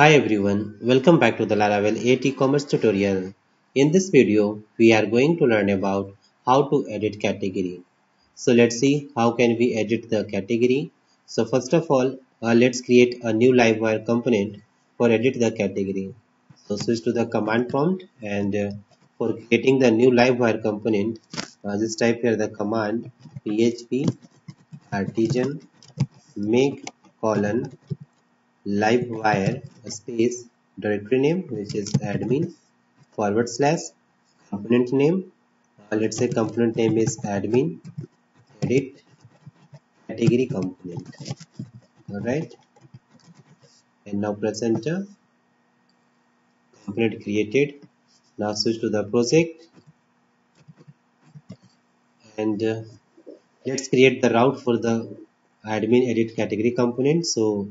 Hi everyone, welcome back to the Laravel 8 e-commerce tutorial. In this video, we are going to learn about how to edit category. So let's see how can we edit the category. So first of all, let's create a new Livewire component for edit the category. So switch to the command prompt and for creating the new Livewire component, just type here the command php artisan make colon Livewire space directory name, which is admin / component name. Let's say component name is admin edit category component. Alright, and now press enter. Component created. Now switch to the project and let's create the route for the admin edit category component. So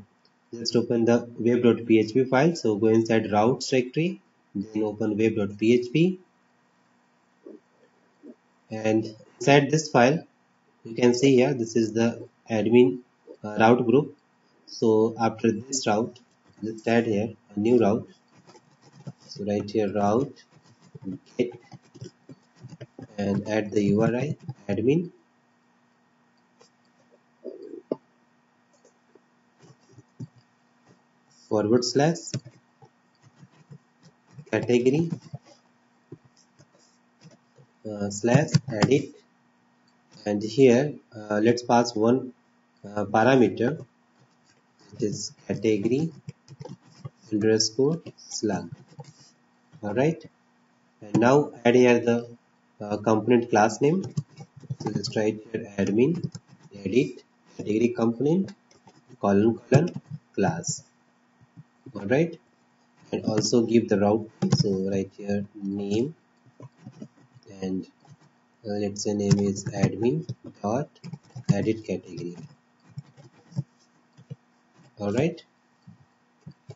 just open the web.php file. So go inside routes directory, then open web.php, and inside this file you can see here this is the admin route group. So after this route, just add here a new route. So write here route get and add the URI admin. / category / edit, and here let's pass one parameter, it is category _slug. Alright, and now add here the component class name. So just write here admin edit category component : class. Alright, and also give the route. So write here name and let's say name is admin dot edit category. Alright,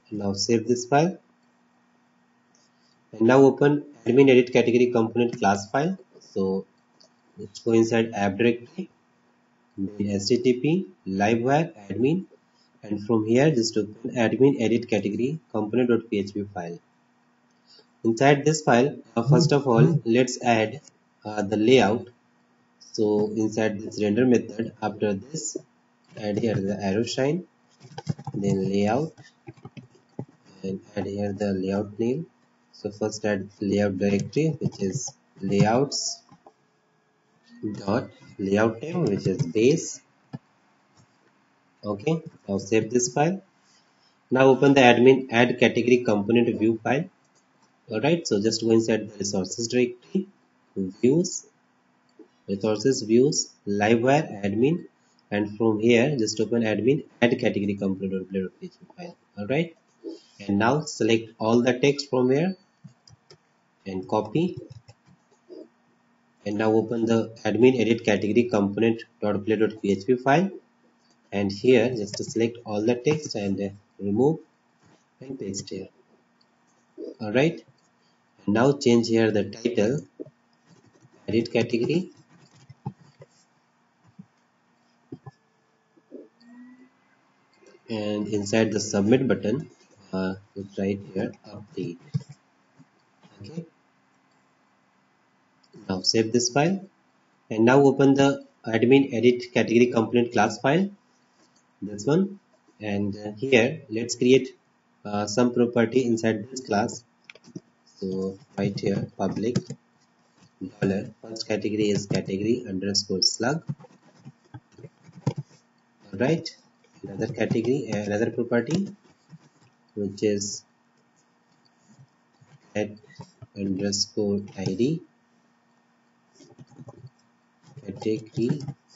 now save this file and now open admin edit category component class file. So let's go inside app directory, then http livewire admin, and from here just open admin edit category component.php file. Inside this file, first of all let's add the layout. So inside this render method, after this add here the arrow sign, then layout, and add here the layout name. So first add layout directory, which is layouts dot layout name, which is base. Okay, now save this file. Now open the admin add category component view file. Alright, so just go inside the resources directory, views, resources, views, livewire, admin, and from here just open admin add category component blade.php file. Alright, and now select all the text from here and copy, and now open the admin edit category component.blade.php file. And here just to select all the text and remove and paste here. Alright, now change here the title edit category, and inside the submit button just write here update. Okay, now save this file and now open the admin edit category component class file, this one, and here let's create some property inside this class. So right here public $ first category is category _slug. Alright, another category, another property, which is at _id category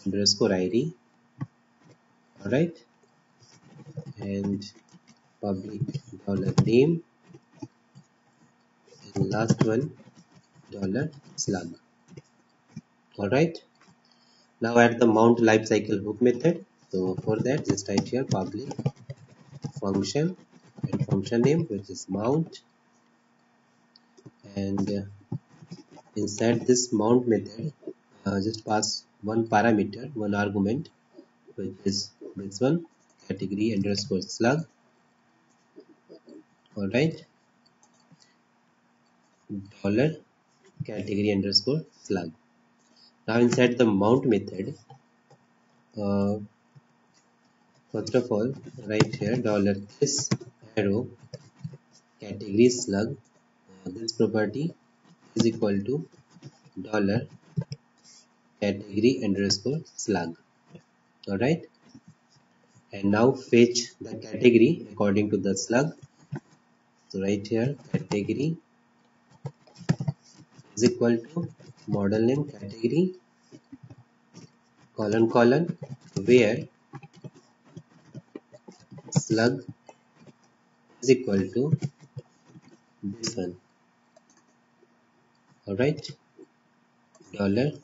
_id. Alright, and public $name, and last one $slug. Alright, now add the mount lifecycle hook method. So for that just type here public function and function name, which is mount, and inside this mount method just pass one parameter, one argument, which is this one category _slug. Alright, $category_flag. Now inside the mount method, first of all right here $this category slug, this property is equal to $category_slug. Alright, and now fetch the category according to the slug. So right here category is equal to model name category colon colon where slug is equal to this one. Alright, $slug.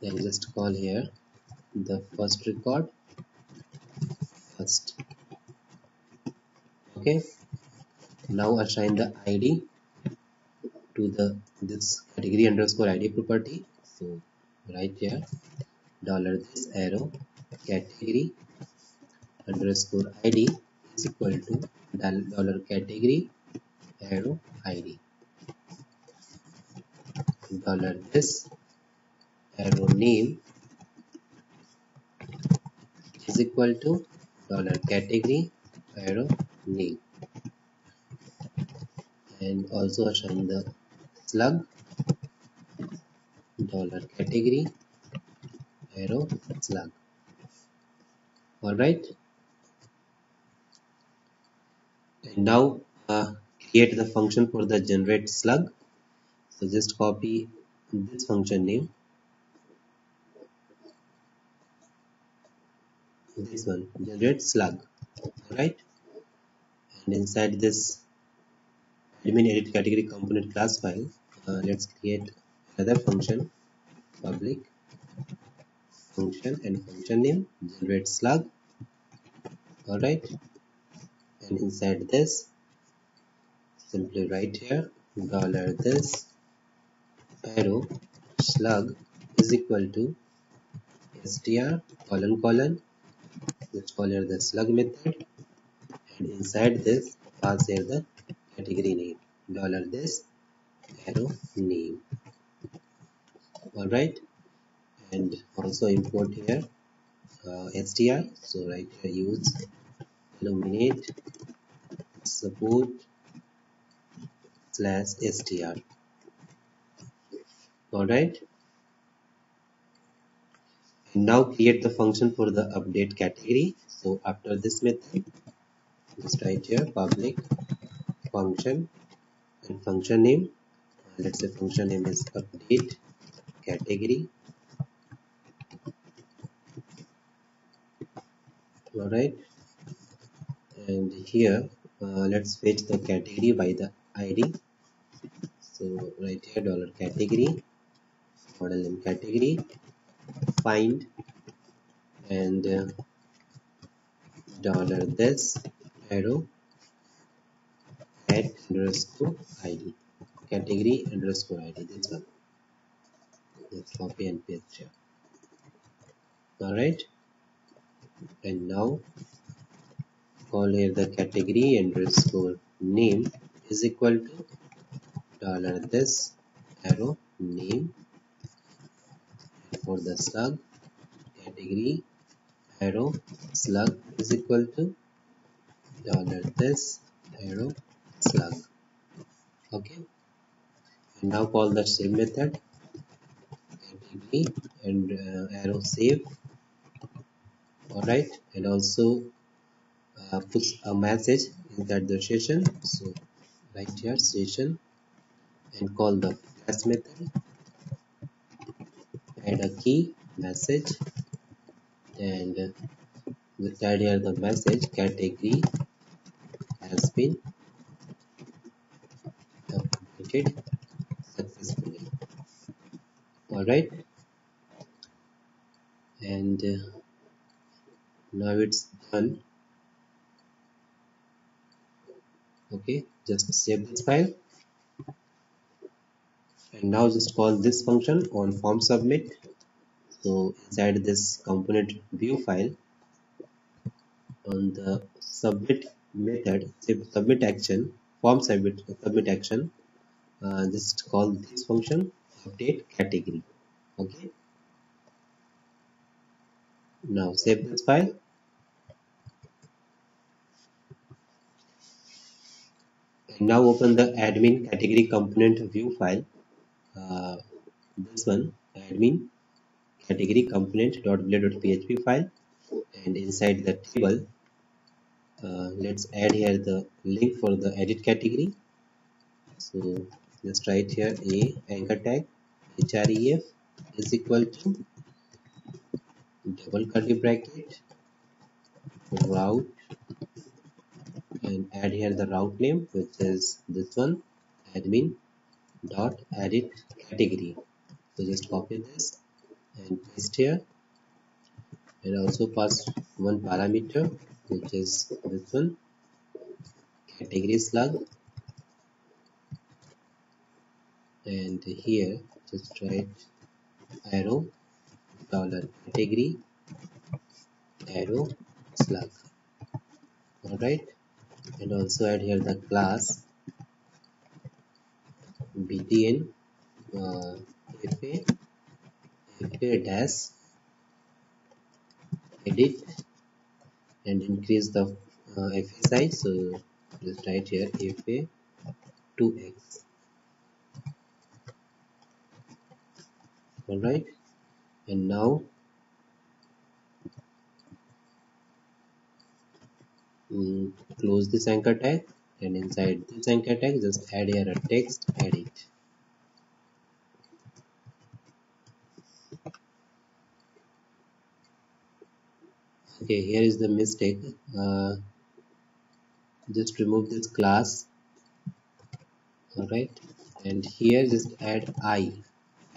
Then just call here the first record first. Okay, now assign the ID to the this category_id property. So right here $category_id is equal to $category_id $this name is equal to $category_name, and also assign the slug $category_slug. Alright, and now create the function for the generate slug. So just copy this function name, this one, generate slug. Alright, and inside this admin edit category component class file, let's create another function, public function, and function name generate slug. Alright, and inside this simply write here $this slug is equal to str colon colon, let's call here the slug method, and inside this pass here the category name $this name. Alright, and also import here str. So right here use illuminate support /str. Alright, now create the function for the update category. So after this method, just write here public function and function name. Let's say function name is update category. Alright, and here let's fetch the category by the ID. So right here $category model name category find, and $this @_id category_id, this one. Let's copy and paste here. Alright, and now call here the category_name is equal to $this name. For the slug, category_slug is equal to $this slug. Okay, and now call the save method, category and @save. Alright, and also put a message inside the session. So right here session, and call the flash method, add a key message, and we'll add here the message category has been updated successfully. Alright, and now it's done. Okay, just save this file, and now just call this function on form submit. So inside this component view file, on the submit method, submit action, form submit action, just call this function update category. Okay, now save this file. Now open the admin category component view file, this one, admin category component.blade.php file, and inside the table let's add here the link for the edit category. So just write here a anchor tag href is equal to double curly bracket route, and add here the route name, which is this one, admin dot edit category. So just copy this and paste here, and also pass one parameter, which is this one, category slug, and here just write arrow dollar category arrow slug. All right, and also add here the class btn fa dash edit, and increase the fa size. So just write here fa 2x. All right, and now close this anchor tag, and inside this anchor tag just add here a text edit. Okay, here is the mistake. Just remove this class. All right, and here just add I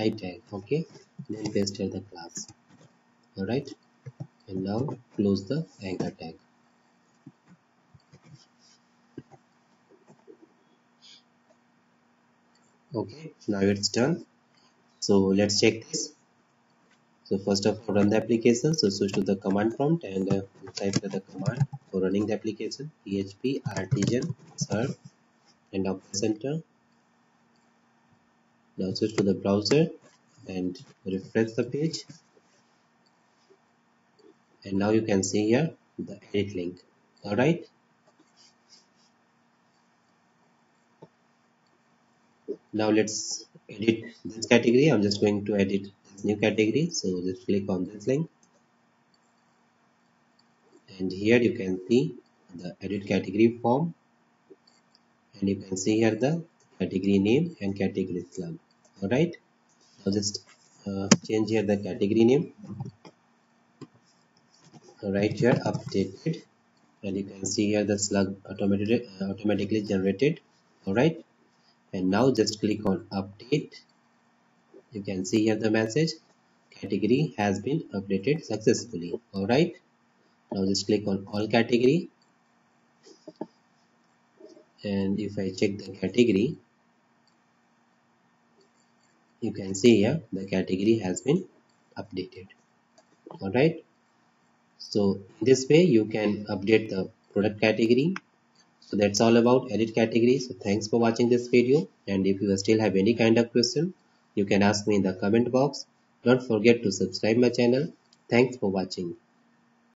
tag. Okay, then paste here the class. All right, and now close the anchor tag. Okay, now it's done. So let's check this. So first of all, run the application. So switch to the command prompt and type the command for running the application, php artisan serve, and now press enter. Now switch to the browser and refresh the page, and now you can see here the edit link. All right, now let's edit this category. I'm just going to edit this new category, so just click on this link, and here you can see the edit category form, and you can see here the category name and category slug. All right, now just change here the category name. All right, here updated, and you can see here the slug automatically generated. All right, and now just click on update. You can see here the message, category has been updated successfully. All right, now just click on all category, and if I check the category, you can see here the category has been updated. All right, so in this way you can update the product category. So that's all about edit category. So thanks for watching this video, and if you still have any kind of question, you can ask me in the comment box. Don't forget to subscribe my channel. Thanks for watching.